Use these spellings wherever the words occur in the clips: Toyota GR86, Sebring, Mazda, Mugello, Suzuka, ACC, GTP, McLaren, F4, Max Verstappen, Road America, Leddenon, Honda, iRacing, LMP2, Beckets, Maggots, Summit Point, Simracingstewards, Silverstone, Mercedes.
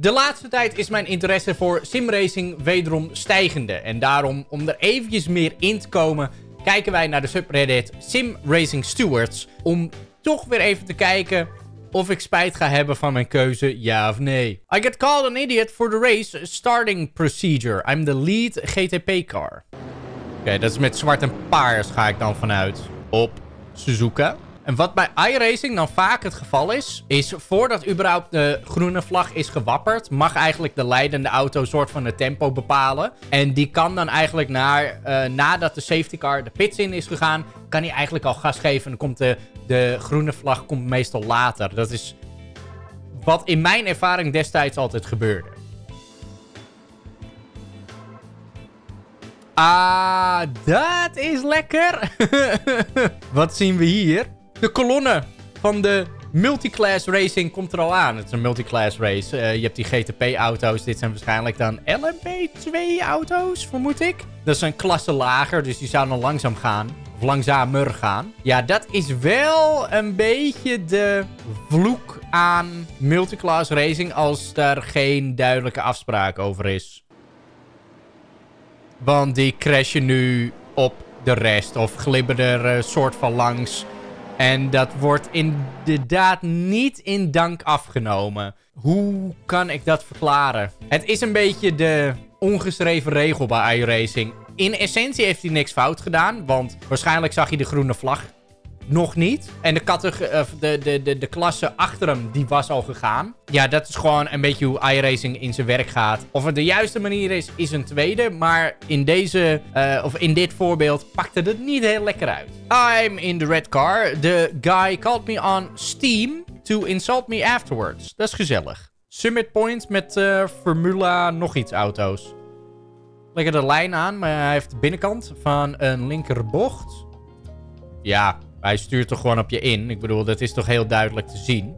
De laatste tijd is mijn interesse voor simracing wederom stijgende. En daarom, om er eventjes meer in te komen, kijken wij naar de subreddit Simracing Stewards. Om toch weer even te kijken of ik spijt ga hebben van mijn keuze, ja of nee. I get called an idiot for the race starting procedure. I'm the lead GTP car. Oké, dat is met zwart en paars, ga ik dan vanuit. Op Suzuka. En wat bij iRacing dan vaak het geval is, is voordat überhaupt de groene vlag is gewapperd, mag eigenlijk de leidende auto soort van het tempo bepalen. En die kan dan eigenlijk nadat de safety car de pits in is gegaan, kan hij eigenlijk al gas geven. En dan komt de groene vlag komt meestal later. Dat is wat in mijn ervaring destijds altijd gebeurde. Ah, dat is lekker. Wat zien we hier? De kolonne van de multiclass racing komt er al aan. Het is een multiclass race. Je hebt die GTP-auto's. Dit zijn waarschijnlijk dan LMP2-auto's, vermoed ik. Dat is een klasse lager, dus die zouden langzaam gaan. Of langzamer gaan. Ja, dat is wel een beetje de vloek aan multiclass racing als daar geen duidelijke afspraak over is. Want die crashen nu op de rest of glibberen er soort van langs. En dat wordt inderdaad niet in dank afgenomen. Hoe kan ik dat verklaren? Het is een beetje de ongeschreven regel bij iRacing. In essentie heeft hij niks fout gedaan, want waarschijnlijk zag hij de groene vlag nog niet. En de klasse achter hem, die was al gegaan. Ja, dat is gewoon een beetje hoe iRacing in zijn werk gaat. Of het de juiste manier is een tweede. Maar in deze, of in dit voorbeeld, pakte het niet heel lekker uit. I'm in the red car. The guy called me on Steam to insult me afterwards. Dat is gezellig. Summit Point met Formula nog iets auto's. Lekker de lijn aan, maar hij heeft de binnenkant van een linkerbocht. Ja, hij stuurt toch gewoon op je in. Ik bedoel, dat is toch heel duidelijk te zien.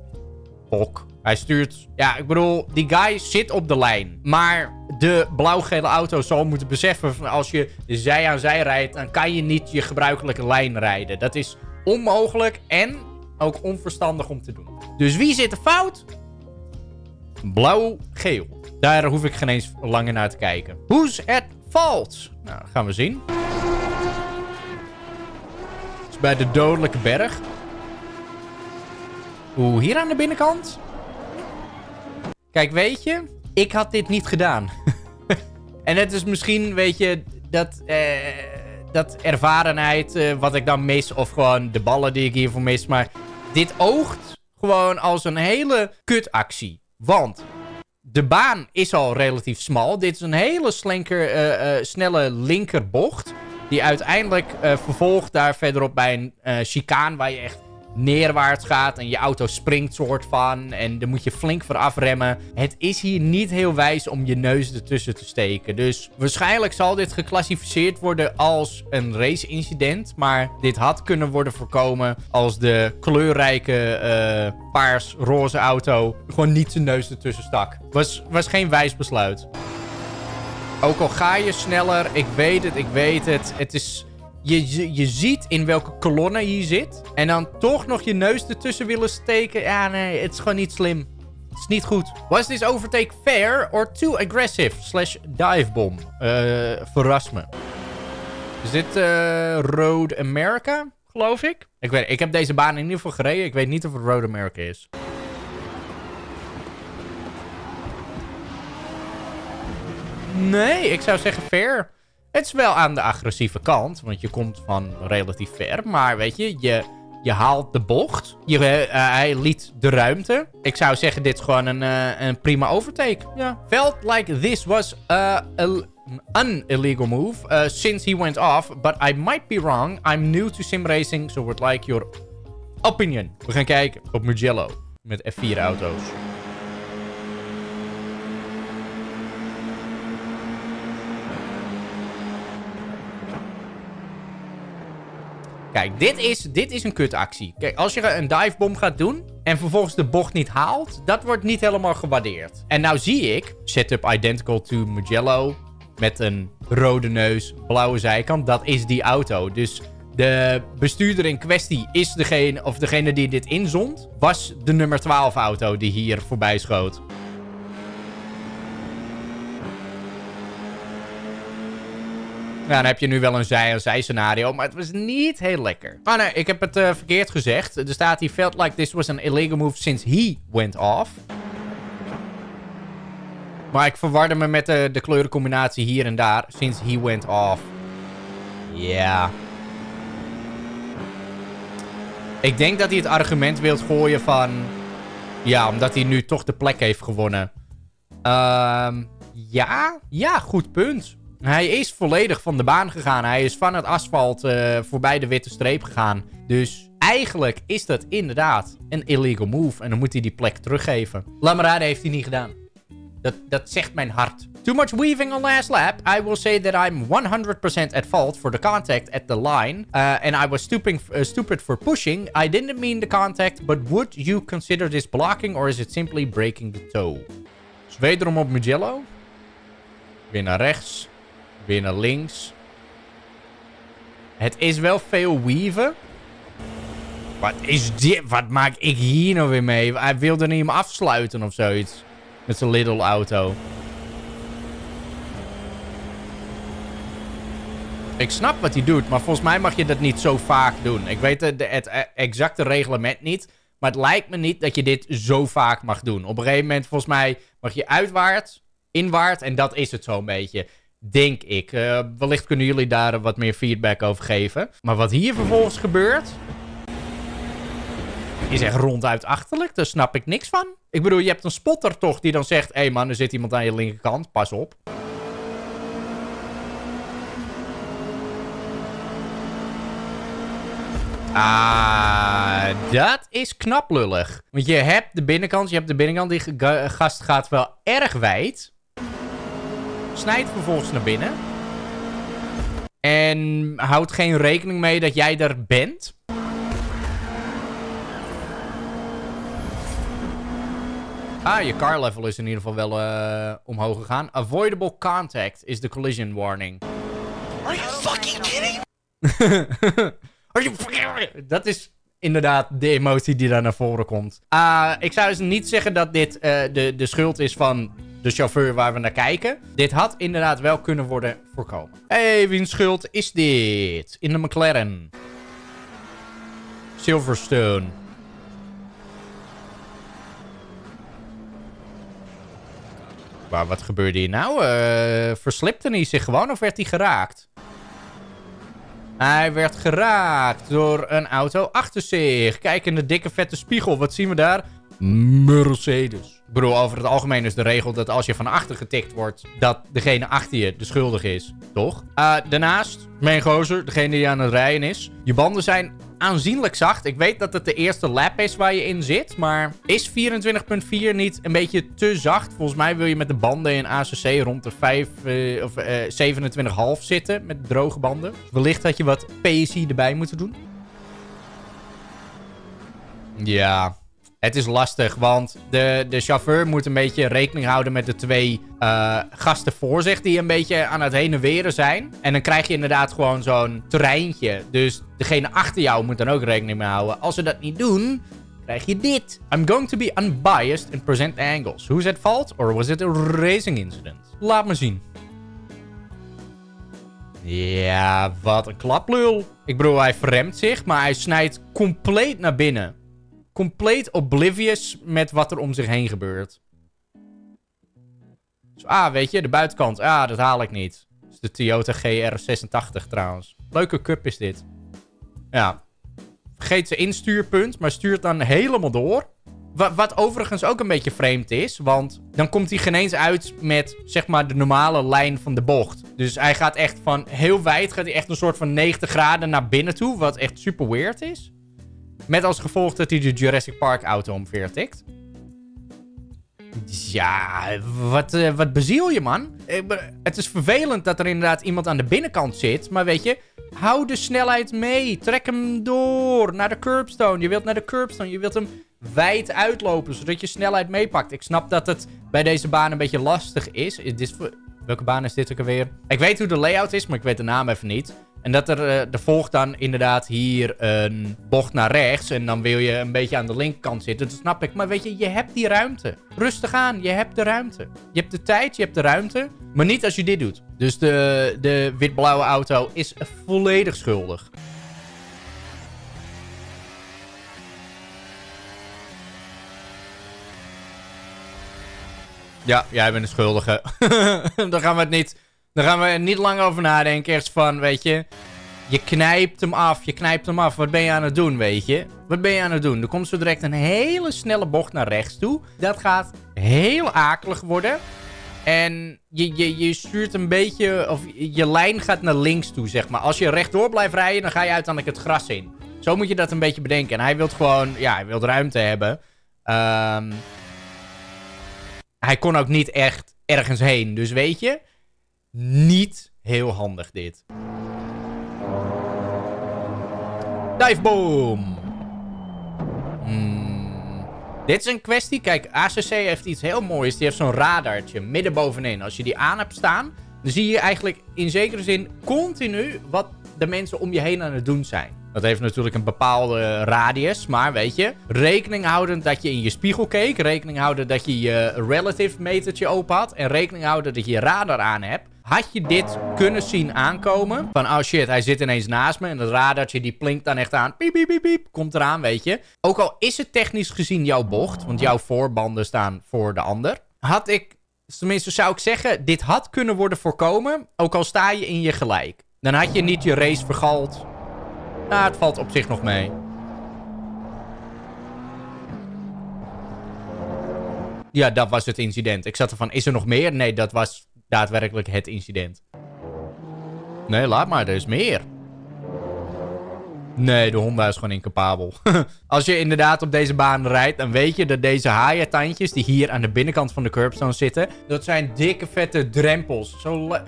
Pok. Hij stuurt... Ja, ik bedoel, die guy zit op de lijn. Maar de blauw-gele auto zal moeten beseffen van als je zij aan zij rijdt, dan kan je niet je gebruikelijke lijn rijden. Dat is onmogelijk en ook onverstandig om te doen. Dus wie zit er fout? Blauw-geel. Daar hoef ik geen eens langer naar te kijken. Who's at fault? Nou, dat gaan we zien. Bij de dodelijke berg. Oeh, hier aan de binnenkant. Kijk, weet je, ik had dit niet gedaan. En het is misschien, weet je, dat ervarenheid wat ik dan mis. Of gewoon de ballen die ik hiervoor mis. Maar dit oogt gewoon als een hele kutactie. Want de baan is al relatief smal. Dit is een hele snelle linkerbocht. Die uiteindelijk vervolgt daar verderop bij een chicaan waar je echt neerwaarts gaat. En je auto springt soort van. En daar moet je flink voor afremmen. Het is hier niet heel wijs om je neus ertussen te steken. Dus waarschijnlijk zal dit geclassificeerd worden als een raceincident. Maar dit had kunnen worden voorkomen als de kleurrijke paars-roze auto gewoon niet zijn neus ertussen stak. Was geen wijs besluit. Ook al ga je sneller, ik weet het. Het is, je ziet in welke kolonne je zit. En dan toch nog je neus ertussen willen steken. Ja, nee, het is gewoon niet slim. Het is niet goed. Was this overtake fair or too aggressive? / divebomb. Verras me. Is dit Road America, geloof ik? Ik heb deze baan in ieder geval gereden. Ik weet niet of het Road America is. Nee, ik zou zeggen fair. Het is wel aan de agressieve kant. Want je komt van relatief ver. Maar weet je, je haalt de bocht. Hij liet de ruimte. Ik zou zeggen, dit is gewoon een prima overtake. Ja. Felt like this was an illegal move since he went off. But I might be wrong. I'm new to simracing, so would like your opinion. We gaan kijken op Mugello. Met F4 auto's. Kijk, dit is een kutactie. Kijk, als je een divebom gaat doen en vervolgens de bocht niet haalt, dat wordt niet helemaal gewaardeerd. En nou zie ik, setup identical to Mugello, met een rode neus, blauwe zijkant, dat is die auto. Dus de bestuurder in kwestie is degene, of degene die dit inzond, was de nummer 12 auto die hier voorbij schoot. dan heb je nu wel een zij-scenario, maar het was niet heel lekker. Oh nee, ik heb het verkeerd gezegd. Er staat hier, felt like this was an illegal move since he went off. Maar ik verwarde me met de kleurencombinatie hier en daar. Since he went off. Ja. Yeah. Ik denk dat hij het argument wilt gooien van... Ja, omdat hij nu toch de plek heeft gewonnen. Ja, goed punt. Hij is volledig van de baan gegaan. Hij is van het asfalt voorbij de witte streep gegaan. Dus eigenlijk is dat inderdaad een illegal move. En dan moet hij die plek teruggeven. Laat me raden, heeft hij niet gedaan. Dat zegt mijn hart. Too much weaving on last lap. I will say that I'm 100% at fault for the contact at the line. And I was stupid for pushing. I didn't mean the contact. But would you consider this blocking? Or is it simply breaking the toe? Dus wederom op Mugello. Weer naar rechts. Weer naar links. Het is wel veel weaven. Wat is dit? Wat maak ik hier nou weer mee? Hij wilde niet hem afsluiten of zoiets. Met zijn little auto. Ik snap wat hij doet, maar volgens mij mag je dat niet zo vaak doen. Ik weet het exacte reglement niet, maar het lijkt me niet dat je dit zo vaak mag doen. Op een gegeven moment, volgens mij, mag je uitwaarts, inwaarts en dat is het zo'n beetje. Denk ik. Wellicht kunnen jullie daar wat meer feedback over geven. Maar wat hier vervolgens gebeurt... is echt ronduit achterlijk. Daar snap ik niks van. Ik bedoel, je hebt een spotter toch die dan zegt... Hé man, er zit iemand aan je linkerkant. Pas op. Ah, dat is knap lullig. Want je hebt de binnenkant. Die gast gaat wel erg wijd. Snijdt vervolgens naar binnen. En houdt geen rekening mee dat jij er bent. Ah, je car level is in ieder geval wel omhoog gegaan. Avoidable contact is de collision warning. Are you fucking kidding? Are you fucking... Dat is inderdaad de emotie die daar naar voren komt. Ik zou dus niet zeggen dat dit de schuld is van de chauffeur waar we naar kijken. Dit had inderdaad wel kunnen worden voorkomen. Hé, wiens schuld is dit? In de McLaren. Silverstone. Maar wat gebeurde hier nou? Verslipte hij zich gewoon of werd hij geraakt? Hij werd geraakt door een auto achter zich. Kijk in de dikke vette spiegel. Wat zien we daar? Mercedes. Ik bedoel, over het algemeen is de regel dat als je van achter getikt wordt... dat degene achter je de schuldige is. Toch? Daarnaast, mijn gozer, degene die aan het rijden is. Je banden zijn aanzienlijk zacht. Ik weet dat het de eerste lap is waar je in zit. Maar is 24.4 niet een beetje te zacht? Volgens mij wil je met de banden in ACC rond de 27,5 zitten. Met droge banden. Wellicht had je wat PSI erbij moeten doen. Ja... Het is lastig, want de chauffeur moet een beetje rekening houden met de twee gasten voor zich die een beetje aan het heen en weren zijn. En dan krijg je inderdaad gewoon zo'n treintje. Dus degene achter jou moet dan ook rekening mee houden. Als ze dat niet doen, krijg je dit. I'm going to be unbiased and present angles. Who's at fault or was it a racing incident? Laat me zien. Ja, wat een klaplul. Ik bedoel, hij verremt zich, maar hij snijdt compleet naar binnen. Compleet oblivious met wat er om zich heen gebeurt. Dus, weet je, de buitenkant. Dat haal ik niet. Dat is de Toyota GR86 trouwens. Leuke cup is dit. Ja. Vergeet zijn instuurpunt, maar stuurt dan helemaal door. Wat overigens ook een beetje vreemd is, want dan komt hij geen eens uit met, zeg maar, de normale lijn van de bocht. Dus hij gaat echt van heel wijd, gaat hij echt een soort van 90 graden naar binnen toe, wat echt super weird is. Met als gevolg dat hij de Jurassic Park auto omver tikt. Ja, wat beziel je, man? Het is vervelend dat er inderdaad iemand aan de binnenkant zit. Maar weet je, hou de snelheid mee. Trek hem door naar de curbstone. Je wilt naar de curbstone. Je wilt hem wijd uitlopen, zodat je snelheid meepakt. Ik snap dat het bij deze baan een beetje lastig is. Welke baan is dit ook alweer? Ik weet hoe de layout is, maar ik weet de naam even niet. En dat er volgt dan inderdaad hier een bocht naar rechts. En dan wil je een beetje aan de linkerkant zitten. Dat snap ik. Maar weet je, je hebt die ruimte. Rustig aan, je hebt de ruimte. Je hebt de tijd, je hebt de ruimte. Maar niet als je dit doet. Dus de wit-blauwe auto is volledig schuldig. Ja, jij bent een schuldige. Daar gaan we niet lang over nadenken. Echt van, weet je. Je knijpt hem af, je knijpt hem af. Wat ben je aan het doen, weet je? Wat ben je aan het doen? Er komt zo direct een hele snelle bocht naar rechts toe. Dat gaat heel akelig worden. En je stuurt een beetje... Of je lijn gaat naar links toe, zeg maar. Als je rechtdoor blijft rijden, dan ga je uiteindelijk het gras in. Zo moet je dat een beetje bedenken. En hij wil gewoon... Ja, hij wil ruimte hebben. Hij kon ook niet echt ergens heen. Dus weet je... Niet heel handig dit. Diveboom! Dit is een kwestie. Kijk, ACC heeft iets heel moois. Die heeft zo'n radartje midden bovenin. Als je die aan hebt staan, dan zie je eigenlijk in zekere zin continu wat de mensen om je heen aan het doen zijn. Dat heeft natuurlijk een bepaalde radius, maar weet je, rekening houdend dat je in je spiegel keek, rekening houden dat je je relative metertje open had en rekening houden dat je je radar aan hebt, had je dit kunnen zien aankomen. Van, oh shit, hij zit ineens naast me en dat radartje die plinkt dan echt aan. Piep, piep, piep, piep, komt eraan, weet je. Ook al is het technisch gezien jouw bocht, want jouw voorbanden staan voor de ander, had ik, tenminste zou ik zeggen, dit had kunnen worden voorkomen, ook al sta je in je gelijk. Dan had je niet je race vergald. Nou, het valt op zich nog mee. Ja, dat was het incident. Ik zat ervan, is er nog meer? Nee, dat was daadwerkelijk het incident. Nee, laat maar, er is meer. Nee, de Honda is gewoon incapabel. Als je inderdaad op deze baan rijdt, dan weet je dat deze haaientandjes die hier aan de binnenkant van de curbstone zitten, dat zijn dikke vette drempels.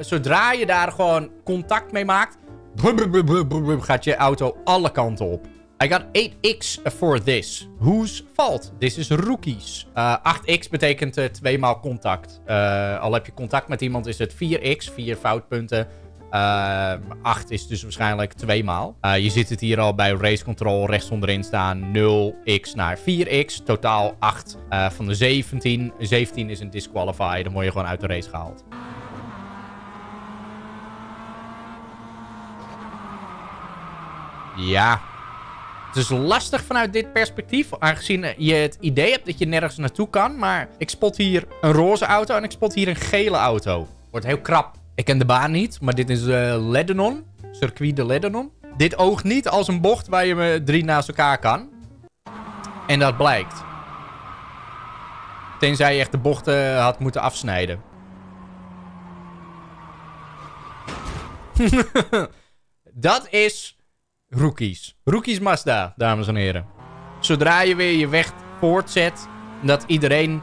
Zodra je daar gewoon contact mee maakt, gaat je auto alle kanten op. I got 8x for this. Whose fault? This is rookies. 8x betekent 2 maal contact. Al heb je contact met iemand is het 4x, 4 foutpunten. 8 is dus waarschijnlijk 2 maal. Je ziet het hier al bij race control rechts onderin staan. 0x naar 4x. Totaal 8 van de 17. 17 is een disqualify. Dan word je gewoon uit de race gehaald. Ja. Het is lastig vanuit dit perspectief. Aangezien je het idee hebt dat je nergens naartoe kan. Maar ik spot hier een roze auto en ik spot hier een gele auto. Wordt heel krap. Ik ken de baan niet, maar dit is Leddenon. Circuit de Leddenon. Dit oogt niet als een bocht waar je me 3 naast elkaar kan. En dat blijkt. Tenzij je echt de bochten had moeten afsnijden. Dat is... Rookies. Rookies Mazda, dames en heren. Zodra je weer je weg voortzet... dat iedereen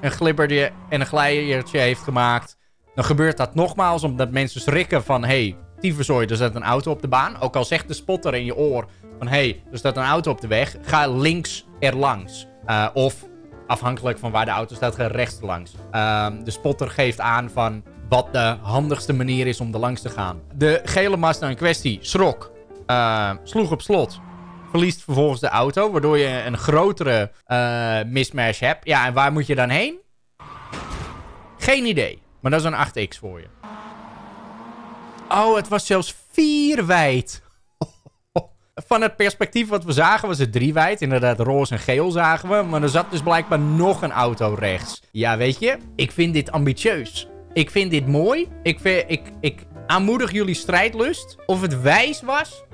een glibbertje en een glijertje heeft gemaakt... dan gebeurt dat nogmaals omdat mensen schrikken van... hey, tyferzooi, er staat een auto op de baan. Ook al zegt de spotter in je oor van... hey, er staat een auto op de weg. Ga links erlangs. Of, afhankelijk van waar de auto staat, ga rechts langs. De spotter geeft aan van... wat de handigste manier is om er langs te gaan. De gele Mazda in kwestie schrok... sloeg op slot. Verliest vervolgens de auto. Waardoor je een grotere mismatch hebt. Ja, en waar moet je dan heen? Geen idee. Maar dat is een 8x voor je. Oh, het was zelfs 4 wijd. Van het perspectief wat we zagen was het 3 wijd. Inderdaad, roze en geel zagen we. Maar er zat dus blijkbaar nog een auto rechts. Ja, weet je? Ik vind dit ambitieus. Ik vind dit mooi. Ik aanmoedig jullie strijdlust. Of het wijs was...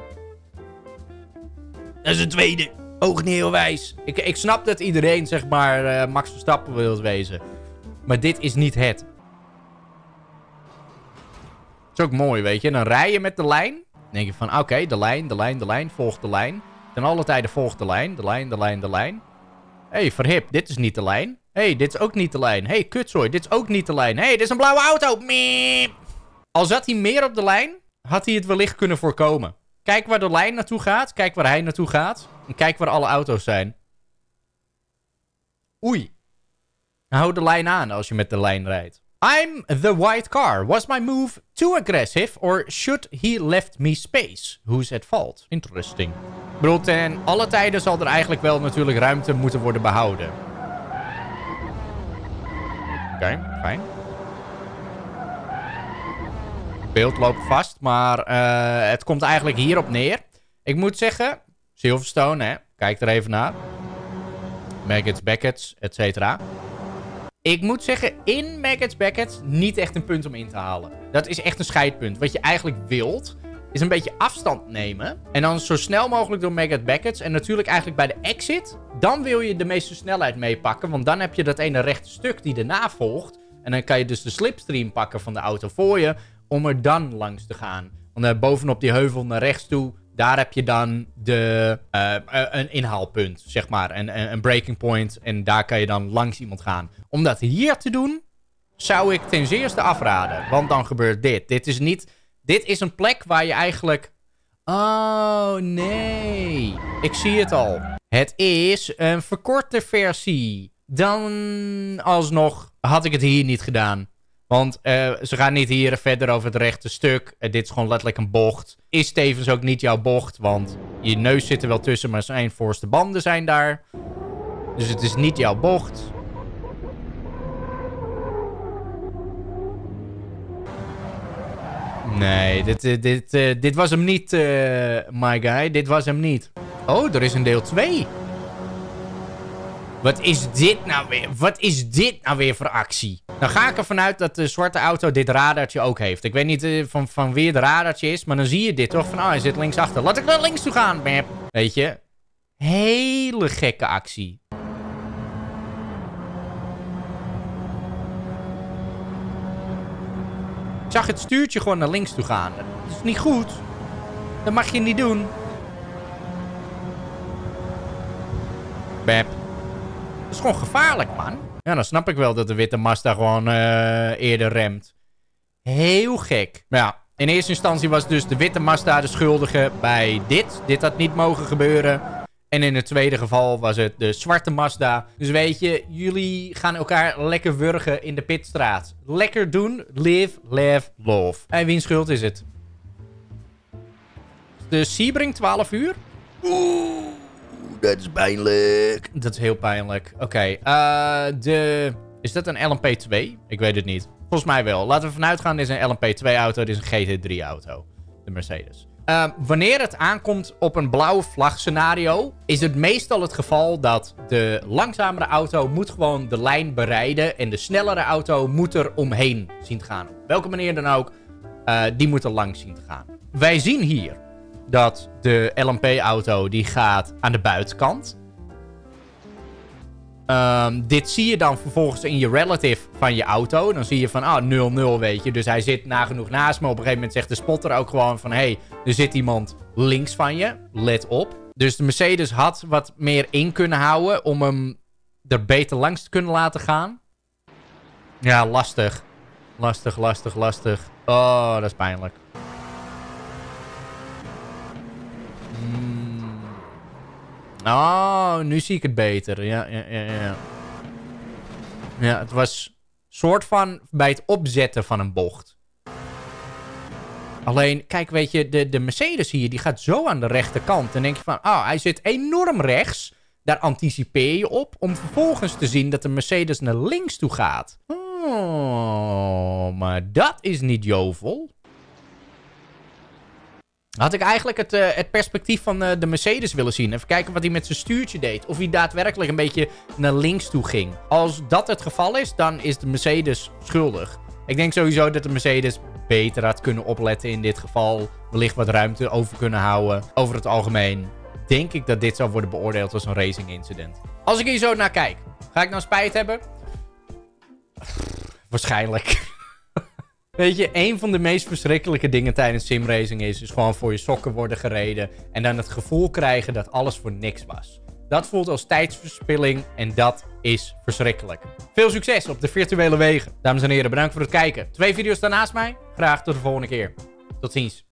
Dat is een tweede. Ook niet heel wijs. Ik snap dat iedereen, zeg maar, Max Verstappen wil wezen. Maar dit is niet het. Het is ook mooi, weet je. Dan rij je met de lijn. Dan denk je van, oké, de lijn. Volg de lijn. Ten alle tijden volg de lijn. Hé, verhip. Dit is niet de lijn. Hé, dit is ook niet de lijn. Hé, kutzooi. Dit is ook niet de lijn. Hé, dit is een blauwe auto. Miep. Al zat hij meer op de lijn, had hij het wellicht kunnen voorkomen. Kijk waar de lijn naartoe gaat. Kijk waar hij naartoe gaat. En kijk waar alle auto's zijn. Oei. Hou de lijn aan als je met de lijn rijdt. I'm the white car. Was my move too aggressive? Or should he left me space? Who's at fault? Interesting. Ik bedoel, ten alle tijden zal er eigenlijk wel natuurlijk ruimte moeten worden behouden. Oké, fijn. het beeld loopt vast. Maar het komt eigenlijk hierop neer. Ik moet zeggen, Silverstone, hè. Kijk er even naar. Maggots, Beckets, et cetera. Ik moet zeggen, in Maggots, Beckets niet echt een punt om in te halen. Dat is echt een scheidpunt. Wat je eigenlijk wilt, is een beetje afstand nemen. En dan zo snel mogelijk door Maggots, Beckets. En natuurlijk eigenlijk bij de exit. Dan wil je de meeste snelheid meepakken. Want dan heb je dat ene rechte stuk die erna volgt. En dan kan je dus de slipstream pakken van de auto voor je. Om er dan langs te gaan. Want bovenop die heuvel naar rechts toe. Daar heb je dan de, een inhaalpunt, zeg maar. Een breaking point. En daar kan je dan langs iemand gaan. Om dat hier te doen, zou ik ten zeerste afraden. Want dan gebeurt dit. Dit is niet... Dit is een plek waar je eigenlijk... Oh, nee. Ik zie het al. Het is een verkorte versie. Dan alsnog had ik het hier niet gedaan. Want ze gaan niet hier verder over het rechte stuk. Dit is gewoon letterlijk een bocht. Is tevens ook niet jouw bocht. Want je neus zit er wel tussen, maar zijn voorste banden zijn daar. Dus het is niet jouw bocht. Nee, dit was hem niet, my guy. Dit was hem niet. Oh, er is een deel 2. Wat is dit nou weer? Wat is dit nou weer voor actie? Dan ga ik ervan uit dat de zwarte auto dit radartje ook heeft. Ik weet niet van wie het radartje is, maar dan zie je dit toch. Van, oh, hij zit linksachter. Laat ik naar links toe gaan. Bep. Weet je? Hele gekke actie. Ik zag het stuurtje gewoon naar links toe gaan. Dat is niet goed. Dat mag je niet doen. Bep. Dat is gewoon gevaarlijk, man. Ja, dan snap ik wel dat de witte Mazda gewoon eerder remt. Heel gek. Maar ja, in eerste instantie was dus de witte Mazda de schuldige bij dit. Dit had niet mogen gebeuren. En in het tweede geval was het de zwarte Mazda. Dus weet je, jullie gaan elkaar lekker wurgen in de pitstraat. Lekker doen. Live, laugh, love. En wiens schuld is het? De Sebring 12 uur? Oeh, dat is pijnlijk. Dat is heel pijnlijk. Oké, is dat een LMP2? Ik weet het niet. Volgens mij wel. Laten we vanuit gaan, dit is een LMP2-auto, dit is een GT3-auto. De Mercedes. Wanneer het aankomt op een blauwe vlag scenario, is het meestal het geval dat de langzamere auto moet gewoon de lijn bereiden en de snellere auto moet er omheen zien te gaan. Op welke manier dan ook, die moet er langs zien te gaan. Wij zien hier dat de LMP-auto die gaat aan de buitenkant. Dit zie je dan vervolgens in je relative van je auto. Dan zie je van, ah, 0-0, weet je. Dus hij zit nagenoeg naast me. Op een gegeven moment zegt de spotter ook gewoon van, hey, er zit iemand links van je. Let op. Dus de Mercedes had wat meer in kunnen houden om hem er beter langs te kunnen laten gaan. Ja, lastig. Lastig, lastig, lastig. Oh, dat is pijnlijk. Oh, nu zie ik het beter. Ja. Ja, het was soort van bij het opzetten van een bocht. Alleen, kijk, weet je, de Mercedes hier, die gaat zo aan de rechterkant. Dan denk je van, oh, hij zit enorm rechts. Daar anticipeer je op, om vervolgens te zien dat de Mercedes naar links toe gaat. Oh, maar dat is niet jovel. Had ik eigenlijk het perspectief van de Mercedes willen zien. Even kijken wat hij met zijn stuurtje deed. Of hij daadwerkelijk een beetje naar links toe ging. Als dat het geval is, dan is de Mercedes schuldig. Ik denk sowieso dat de Mercedes beter had kunnen opletten in dit geval. Wellicht wat ruimte over kunnen houden. Over het algemeen denk ik dat dit zou worden beoordeeld als een racing incident. Als ik hier zo naar kijk, ga ik nou spijt hebben? Waarschijnlijk. Weet je, een van de meest verschrikkelijke dingen tijdens simracing is gewoon voor je sokken worden gereden en dan het gevoel krijgen dat alles voor niks was. Dat voelt als tijdsverspilling en dat is verschrikkelijk. Veel succes op de virtuele wegen. Dames en heren, bedankt voor het kijken. 2 video's daarnaast mij. Graag tot de volgende keer. Tot ziens.